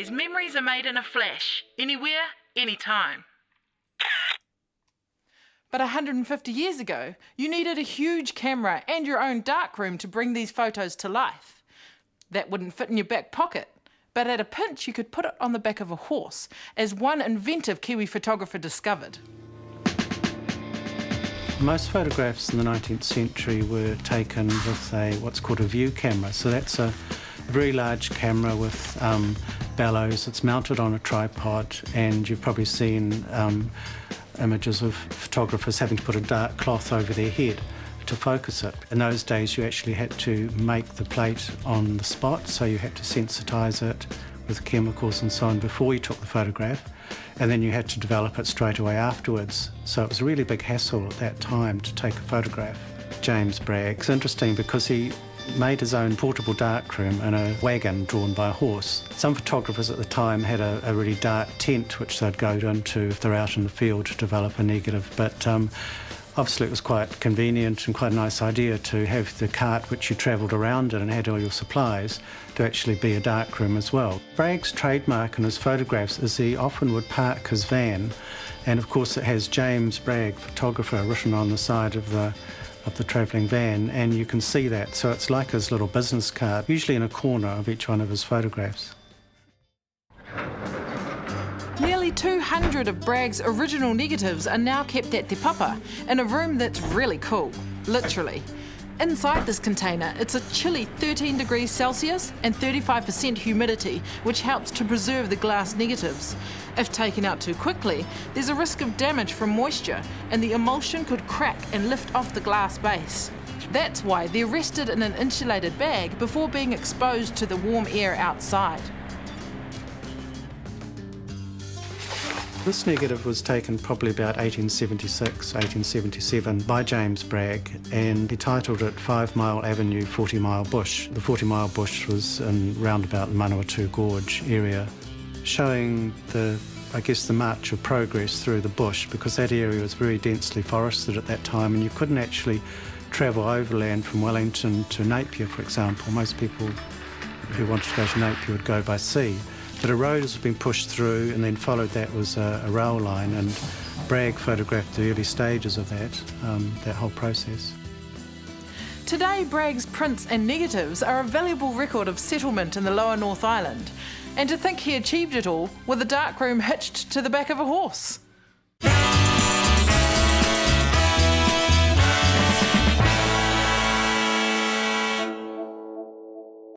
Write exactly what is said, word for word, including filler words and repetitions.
days, memories are made in a flash, anywhere, anytime. But one hundred fifty years ago, you needed a huge camera and your own darkroom to bring these photos to life. That wouldn't fit in your back pocket, but at a pinch you could put it on the back of a horse, as one inventive Kiwi photographer discovered. Most photographs in the nineteenth century were taken with a what's called a view camera. So that's a very large camera with um, bellows. It's mounted on a tripod, and you've probably seen um, images of photographers having to put a dark cloth over their head to focus it. In those days, you actually had to make the plate on the spot, so you had to sensitise it with chemicals and so on before you took the photograph, and then you had to develop it straight away afterwards. So it was a really big hassle at that time to take a photograph. James Bragge's interesting because he made his own portable darkroom in a wagon drawn by a horse. Some photographers at the time had a, a really dark tent which they'd go into if they're out in the field to develop a negative, but um, obviously it was quite convenient and quite a nice idea to have the cart which you travelled around in and had all your supplies to actually be a darkroom as well. Bragge's trademark in his photographs is he often would park his van, and of course it has James Bragge, photographer, written on the side of the of the travelling van, and you can see that, so it's like his little business card, usually in a corner of each one of his photographs. Nearly two hundred of Bragge's original negatives are now kept at Te Papa, in a room that's really cool, literally. Inside this container, it's a chilly thirteen degrees Celsius and thirty-five percent humidity, which helps to preserve the glass negatives. If taken out too quickly, there's a risk of damage from moisture, and the emulsion could crack and lift off the glass base. That's why they're rested in an insulated bag before being exposed to the warm air outside. This negative was taken probably about eighteen seventy-six, eighteen seventy-seven by James Bragge, and he titled it Five Mile Avenue, Forty Mile Bush. The Forty Mile Bush was in roundabout the Manawatu Gorge area, showing the, I guess, the march of progress through the bush, because that area was very densely forested at that time, and you couldn't actually travel overland from Wellington to Napier, for example. Most people who wanted to go to Napier would go by sea. But a road has been pushed through, and then followed that was a, a rail line, and Bragge photographed the early stages of that, um, that whole process. Today, Bragge's prints and negatives are a valuable record of settlement in the lower North Island, and to think he achieved it all with a darkroom hitched to the back of a horse.